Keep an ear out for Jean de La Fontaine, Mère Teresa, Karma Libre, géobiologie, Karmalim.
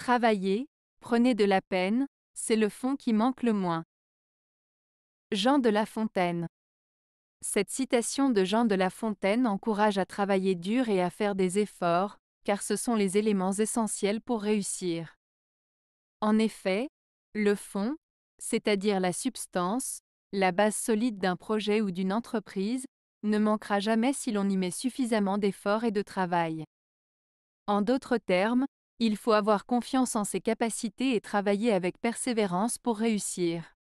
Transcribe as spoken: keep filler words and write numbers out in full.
Travaillez, prenez de la peine, c'est le fond qui manque le moins. Jean de La Fontaine. Cette citation de Jean de La Fontaine encourage à travailler dur et à faire des efforts, car ce sont les éléments essentiels pour réussir. En effet, le fond, c'est-à-dire la substance, la base solide d'un projet ou d'une entreprise, ne manquera jamais si l'on y met suffisamment d'efforts et de travail. En d'autres termes, il faut avoir confiance en ses capacités et travailler avec persévérance pour réussir.